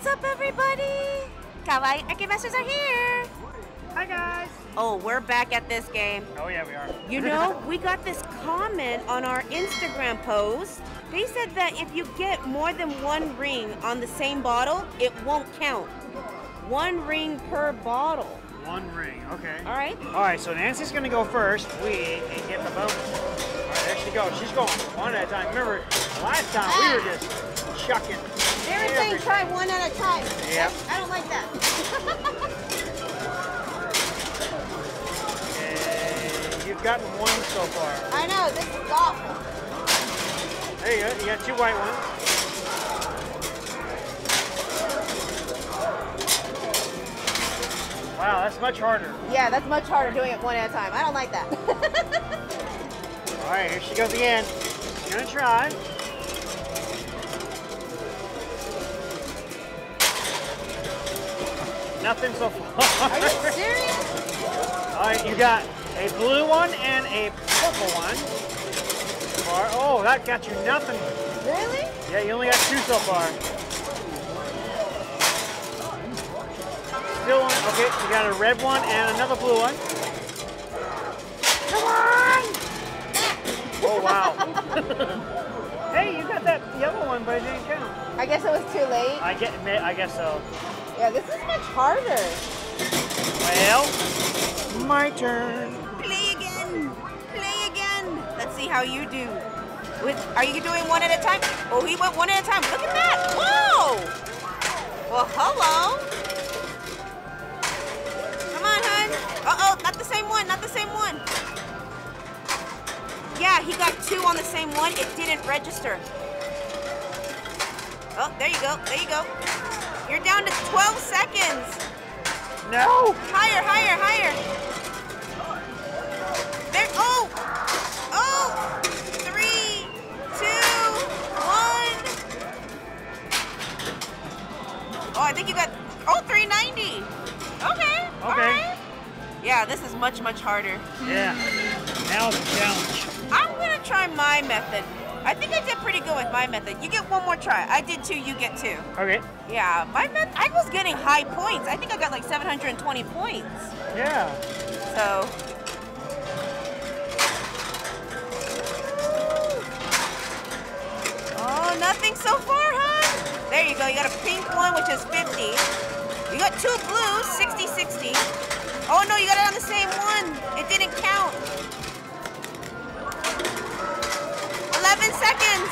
What's up, everybody? Kawaii Arcade Masters are here. Hi, guys. Oh, we're back at this game. Oh, yeah, we are. You know, we got this comment on our Instagram post. They said that if you get more than one ring on the same bottle, it won't count. One ring per bottle. One ring, okay. All right. All right, so Nancy's going to go first. We can get the bonus. All right, there she goes. She's going one at a time. Remember, last time we were just chucking. Everything try one at a time. Yep. I don't like that. Okay, you've gotten one so far. I know, this is awful. There you go, you got two white ones. Wow, that's much harder. Yeah, that's much harder doing it one at a time. I don't like that. All right, here she goes again. She's gonna try. Nothing so far. Are you serious? All right, you got a blue one and a purple one. Oh, that got you nothing. Really? Yeah, you only got two so far. Still one. Okay, you got a red one and another blue one. Come on! Oh, wow. Hey, you got that yellow one, but it didn't count. I guess it was too late. I guess so. Yeah, this is much harder. Well, my turn. Play again. Play again. Let's see how you do. Are you doing one at a time? Oh, he went one at a time. Look at that. Whoa. Well, hello. Come on, hon. Uh-oh, not the same one. Not the same one. Yeah, he got two on the same one. It didn't register. Oh, there you go. There you go. You're down to 12 seconds. No. Higher, higher, higher. There, oh. Oh. 3, 2, 1. Oh, I think you got, oh, 390. Okay. Okay. All right. Yeah, this is much, much harder. Yeah. Now it's a challenge. I'm going to try my method. I think I did pretty good with my method. You get one more try. I did two, you get two. Okay. Yeah, my method, I was getting high points. I think I got like 720 points. Yeah. So. Oh, nothing so far, huh? There you go, you got a pink one, which is 50. You got two blues, 60, 60. Oh no, you got it on the same one. It didn't count. 11 seconds.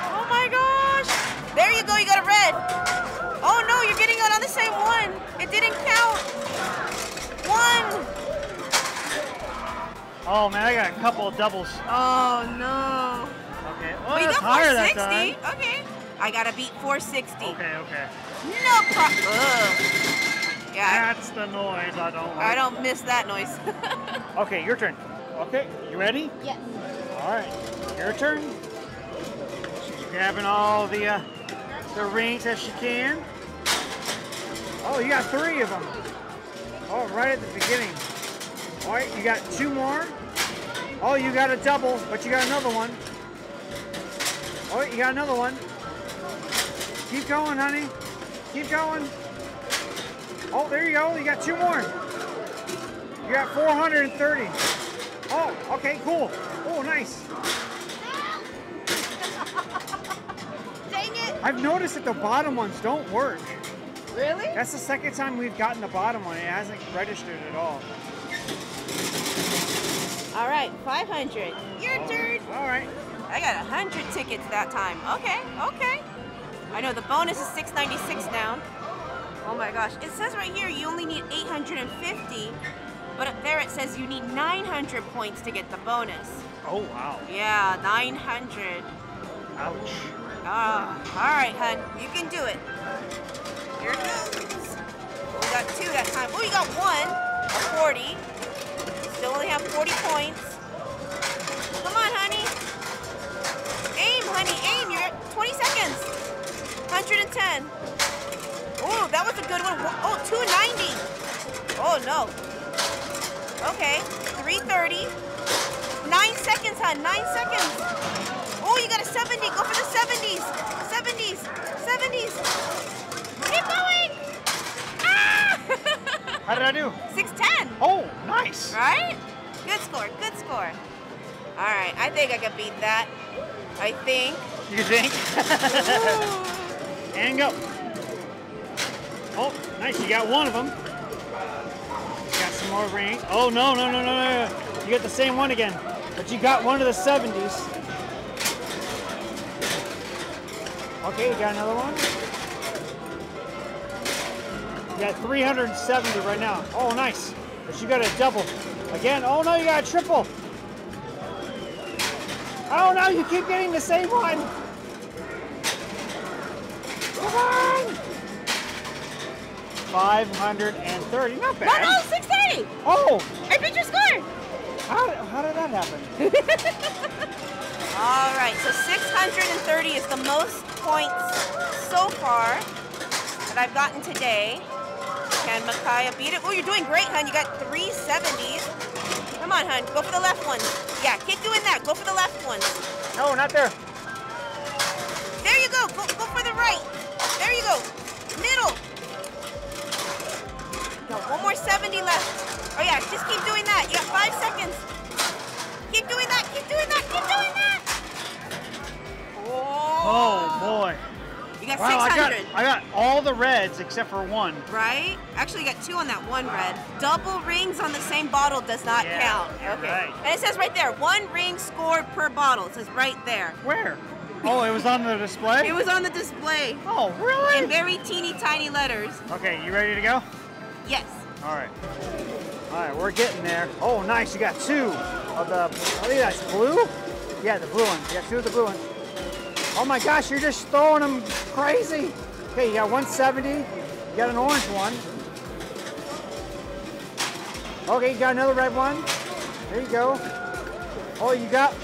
Oh my gosh. There you go, you got a red. Oh no, you're getting it on the same one. It didn't count. One. Oh man, I got a couple of doubles. Oh no. Okay, well, you got 460. Okay. I gotta beat 460. Okay, okay. No problem. Yeah. That's the noise I don't like. I don't miss that noise. Okay, your turn. Okay, you ready? Yes. All right. Your turn. She's grabbing all the rings as she can. Oh, you got three of them. Oh, right at the beginning. All right, you got two more. Oh, you got a double, but you got another one. Oh, you got another one. Keep going, honey. Keep going. Oh, there you go. You got two more. You got 430. Oh, okay, cool. Oh, nice. Dang it! I've noticed that the bottom ones don't work. Really? That's the second time we've gotten the bottom one. It hasn't registered at all. All right, 500. Your turn. All right. I got 100 tickets that time. Okay, okay. I know the bonus is 696 down. Oh my gosh! It says right here you only need 850, but up there it says you need 900 points to get the bonus. Oh wow. Yeah, 900. Ouch. Ah, all right, hun. You can do it. Here it goes. We got two that time. Oh, you got one. 40. Still only have 40 points. Come on, honey. Aim, honey. Aim. You're at 20 seconds. 110. Oh, that was a good one. Oh, 290. Oh, no. Okay. 330. 9 seconds, hon. 9 seconds. Oh, you got a 70. Go for the 70s. 70s. 70s. I do? 610. Oh, nice. Right? Good score. Good score. All right. I think I can beat that. I think. You think? And go. Oh, nice. You got one of them. Got some more ring. Oh, no, no, no, no, no. You got the same one again. But you got one of the 70s. Okay, you got another one. You got 370 right now. Oh, nice. But you got a double. Again, oh no, you got a triple. Oh no, you keep getting the same one. Come on. 530, not bad. No, no, 630. Oh. I beat your score. How did that happen? All right, so 630 is the most points so far that I've gotten today. Can Micaiah beat it? Oh, you're doing great, hun. You got 370s. Come on, hun. Go for the left one. Yeah, keep doing that. Go for the left one. No, not there. There you go. Go for the right. There you go. Middle. No, one more 70 left. Oh, yeah, just keep doing that. You got 5 seconds. Keep doing that. Keep doing that. Keep doing that. Oh, boy. You got 600. I got all the reds except for one. Right? Actually, you got two on that one red. Double rings on the same bottle does not count. Okay. Right. And it says right there, one ring scored per bottle. It says right there. Where? Oh, it was on the display? It was on the display. Oh, really? In very teeny tiny letters. Okay, you ready to go? Yes. All right. All right, we're getting there. Oh, nice. You got two of the, I think that's blue? Yeah, the blue one. You got two of the blue one. Oh my gosh, you're just throwing them crazy. Okay, you got 170, you got an orange one. Okay, you got another red one. There you go. Oh, you got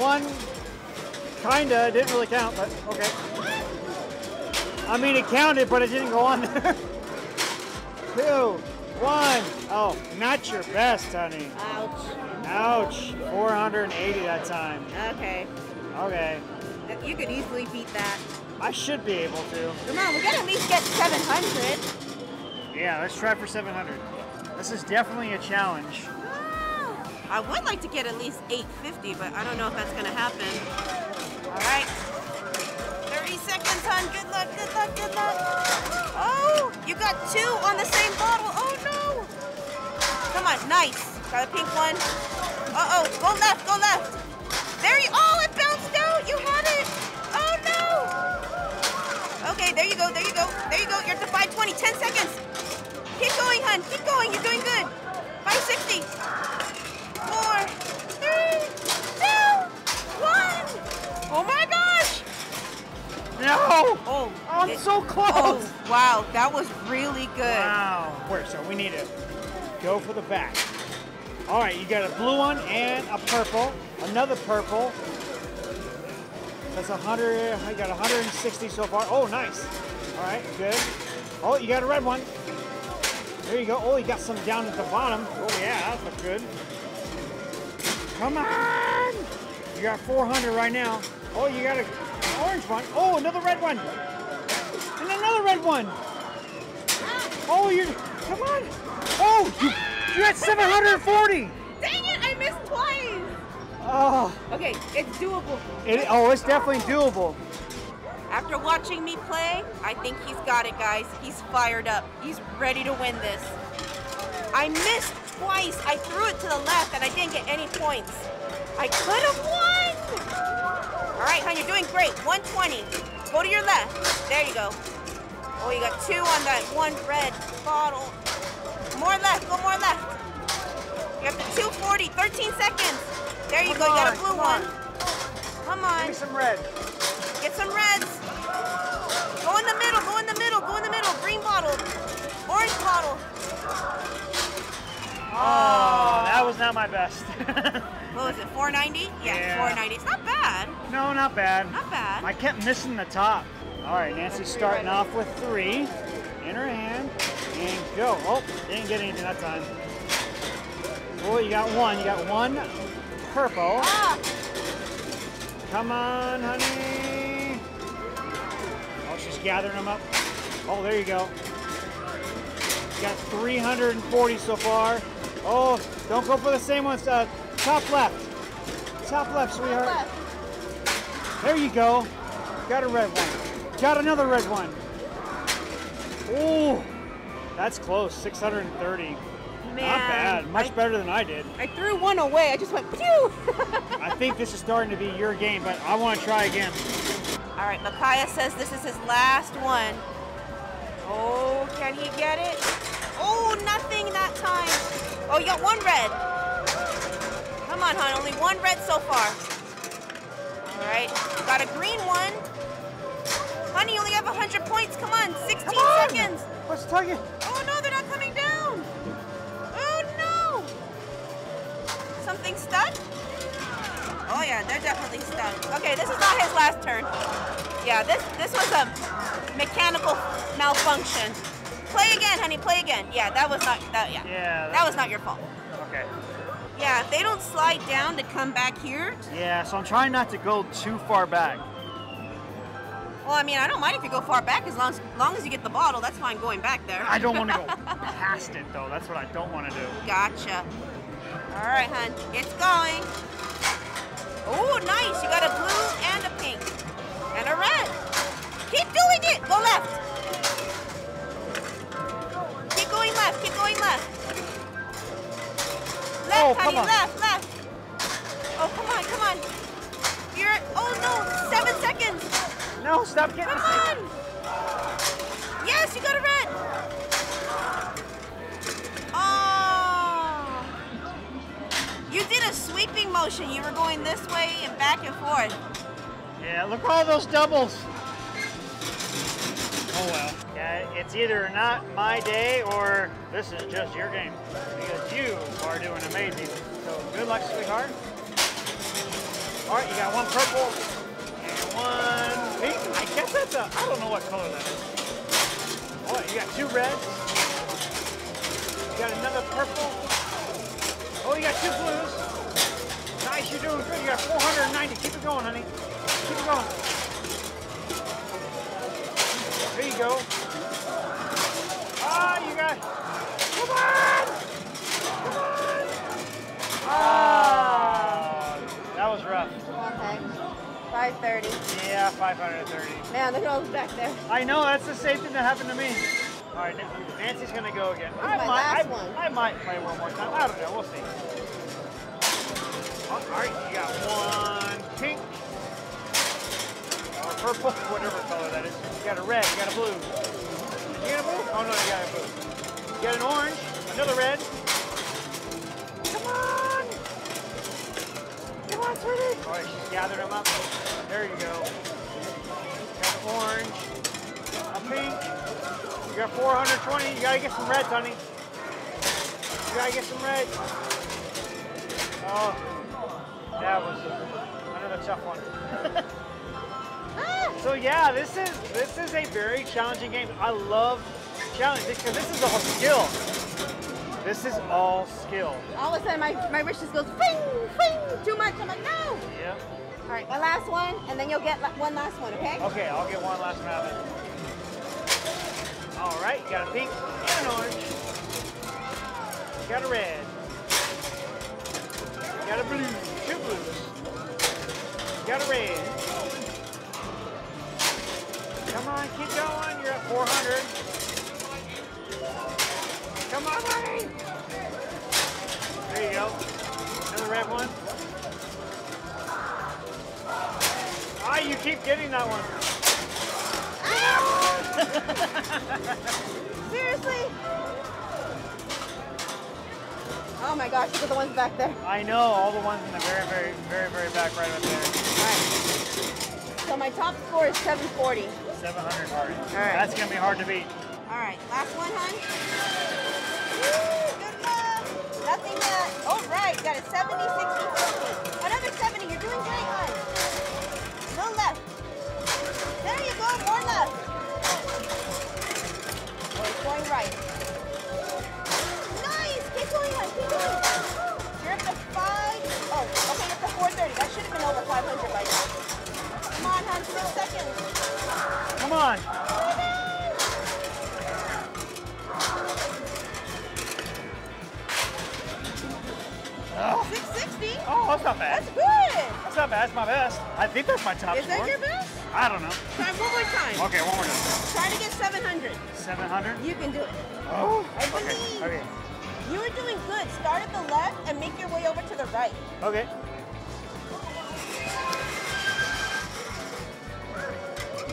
one, kinda, didn't really count, but okay. I mean, it counted, but it didn't go on there. 2, 1, oh, not your best, honey. Ouch. Ouch, 480 that time. Okay. Okay. You could easily beat that. I should be able to. Come on, we gotta at least get 700. Yeah, let's try for 700. This is definitely a challenge. Oh, I would like to get at least 850, but I don't know if that's gonna happen. All right, 30 seconds, hon. Good luck, good luck, good luck. Oh, you got two on the same bottle. Oh no! Come on, nice. Got a pink one. Uh oh, go left, go left. There you. Oh, it bounced out. You had it. Oh no. Okay, there you go. There you go. There you go. You're at the 520. 10 seconds. Keep going, hun. Keep going. You're doing good. 560. 4, 3, 2, 1. Oh my gosh. No. Oh, I'm so close. Oh, wow, that was really good. Wow. Where? So we need to go for the back. All right, you got a blue one and a purple. Another purple. That's 100. I got 160 so far. Oh, nice. All right, good. Oh, you got a red one. There you go. Oh, you got some down at the bottom. Oh, yeah, that looks good. Come on. You got 400 right now. Oh, you got an orange one. Oh, another red one. And another red one. Oh, you're. Come on. Oh, you got 740. Dang it, I missed twice. Oh. Okay, it's doable. It's definitely doable. After watching me play, I think he's got it, guys. He's fired up. He's ready to win this. I missed twice. I threw it to the left, and I didn't get any points. I could have won. All right, hon, you're doing great. 120. Go to your left. There you go. Oh, you got two on that one red bottle. More left. Go more left. You have the 240. 13 seconds. There you go, you got a blue one. Come on. Give me some red. Get some reds. Go in the middle, go in the middle, go in the middle. Green bottle, orange bottle. Oh, that was not my best. What was it, 490? Yeah, 490. It's not bad. No, not bad. Not bad. I kept missing the top. All right, Nancy's starting off with 3 in her hand. And go. Oh, didn't get anything that time. Oh, you got one. You got one. Purple. Ah. Come on, honey. Oh, she's gathering them up. Oh, there you go. Got 340 so far. Oh, don't go for the same ones. Top left. Top left, sweetheart. Top left. There you go. Got a red one. Got another red one. Ooh, that's close. 630. Man, not bad. Much better than I did. I threw one away. I just went pew. I think this is starting to be your game, but I want to try again. All right, Micaiah says this is his last one. Oh, can he get it? Oh, nothing that time. Oh, you got one red. Come on, hon. Only one red so far. All right, you got a green one. Honey, you only have 100 points. Come on, 16 Come on. Seconds. Let's tug it. Oh, no, they're not coming down. Oh, no. Something stuck? Oh, yeah, they're definitely stuck. Okay, this is not his last turn. Yeah, this was a mechanical malfunction. Play again, honey, play again. Yeah, that was not, that was not your fault. Okay. Yeah, if they don't slide down to come back here. Yeah, so I'm trying not to go too far back. Well, I mean, I don't mind if you go far back as long as you get the bottle. That's why I'm going back there. I don't want to go past it, though. That's what I don't want to do. Gotcha. All right, hon. It's going. Oh, nice. You got a blue and a pink and a red. Keep doing it. Go left. Keep going left. Keep going left. Left, oh, honey, left, left. Oh, come on, come on. You're, oh no, 7 seconds. No, stop getting it. Come on. Yes, you got a red. Oh. You did a sweeping motion. You were going this way and back and forth. Yeah, look at all those doubles. Oh well. Yeah, it's either not my day or this is just your game because you are doing amazing. So good luck, sweetheart. All right, you got one purple and one pink. I guess that's a, I don't know what color that is. Oh, you got two reds. You got another purple. Oh, you got two blues. Nice, you're doing good. You got 490. Keep it going, honey. Keep it going. There you go. Ah, you got. Come on! Come on! Ah! That was rough. Okay. 530. Yeah, 530. Man, look at all those back there. I know, that's the same thing that happened to me. All right, Nancy's going to go again. I might play one more time. I don't know, we'll see. Oh, all right, you got one pink. Or purple, whatever color that is. You got a red, you got a blue. Did you get a blue? Oh no, you got a blue. You got an orange, another red. Come on! Come on, sweetie! All right, she's gathered them up. There you go. You got an orange, a pink. You got 420. You gotta get some reds, honey. You gotta get some reds. Oh, that was another tough one. So yeah, this is a very challenging game. I love challenges because this is all skill. This is all skill. All of a sudden, my wrist just goes, fing, fing, too much. I'm like, no. Yeah. All right, my last one, and then you'll get one last one, okay? Okay, I'll get one last round. All right, you got a pink and an orange. You got a red. You got a blue, two blues. You got a red. Come on, keep going. You're at 400. Come on, honey. There you go. Another red one. Ah, you keep getting that one. Ah! Seriously? Oh my gosh, look at the ones back there. I know, all the ones in the very, very, very, very back right up there. All right. So my top score is 740. 700 hard. All right. That's going to be hard to beat. All right. Last one, hon. Woo! Good luck. Nothing bad. All right. Got a 70, 60, 40. Another 70. You're doing great, hon. No left. There you go. More left. Going right. Nice. Keep going, hon. Keep going. You're up to 5. Oh, okay. You're up to 430. That should have been over 500 by now. Come on, hon. 6 seconds. Come on. That's my best. I think that's my top score. Is that your best? I don't know. Try one more time. Okay, one more time. Try to get 700. 700? You can do it. Oh, I believe. Okay. You were doing good. Start at the left and make your way over to the right. Okay.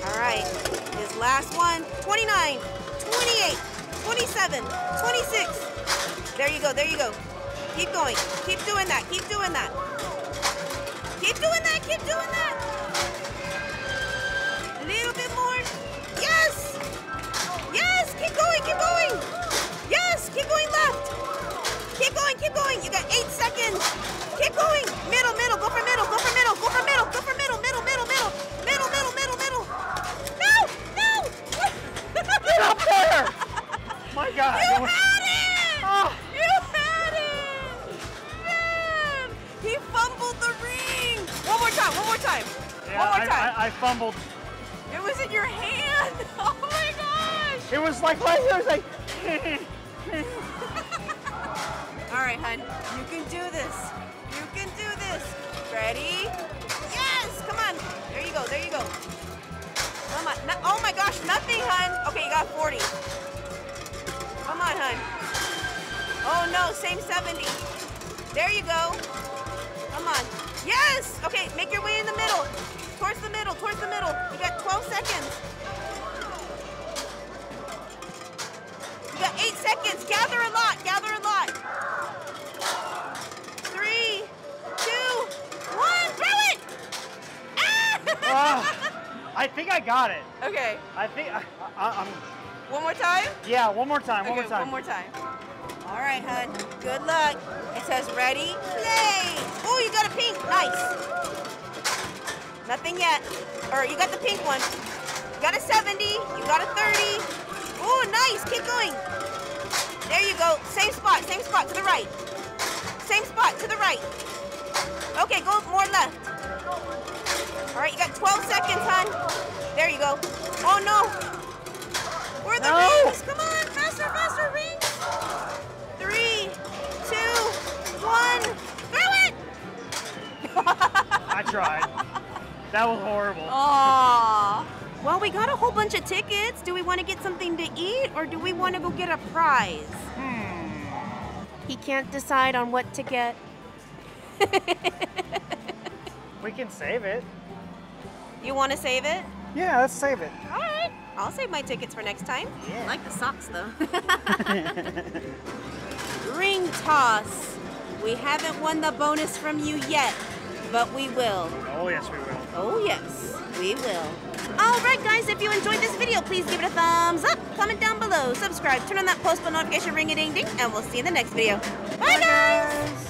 All right, his last one, 29, 28, 27, 26. There you go, there you go. Keep going, keep doing that, keep doing that. Keep doing that, keep doing that. A little bit more. Yes! Yes, keep going, keep going. Yes, keep going left. Keep going, keep going. You got 8 seconds. Keep going. Middle, middle, go for middle, go for middle, go for middle, go for middle, middle, middle, middle, middle, middle, middle, middle. No, no. Get up there. My God. You had it. Oh. You had it. Man. He fumbled the ring. One more time, one more time. Yeah, one more time. I fumbled. It was in your hand. Oh my gosh. It was like All right, hun, you can do this. You can do this. Ready? Yes, come on. There you go, there you go. Come on, no, oh my gosh, nothing, hun. Okay, you got 40. Come on, hun. Oh no, same 70. There you go. Come on. Yes, okay, make your way in the middle. Towards the middle, towards the middle. You got 12 seconds. You got 8 seconds. Gather a lot. Gather a lot. 3, 2, 1. Throw it! I think I got it. Okay. I think I'm. One more time? Yeah, one more time. Okay, one more time. All right, hun. Good luck. It says ready, play. Oh, you got a pink. Nice. Nothing yet. Or you got the pink one. You got a 70. You got a 30. Oh, nice, keep going. There you go, same spot, to the right. Same spot, to the right. Okay, go more left. All right, you got 12 seconds, hon. There you go. Oh no. Where are the rings? Come on, faster, faster, rings. 3, 2, 1, throw it! I tried. That was horrible. Aww. Well, we got a whole bunch of tickets. Do we want to get something to eat or do we want to go get a prize? He can't decide on what to get. We can save it. You want to save it? Yeah, let's save it. All right. I'll save my tickets for next time. Yeah. I like the socks, though. Ring toss. We haven't won the bonus from you yet, but we will. Oh, yes, we will. Oh, yes, we will. Alright guys, if you enjoyed this video, please give it a thumbs up, comment down below, subscribe, turn on that post bell notification, ring-a-ding-ding, and we'll see you in the next video. Bye guys!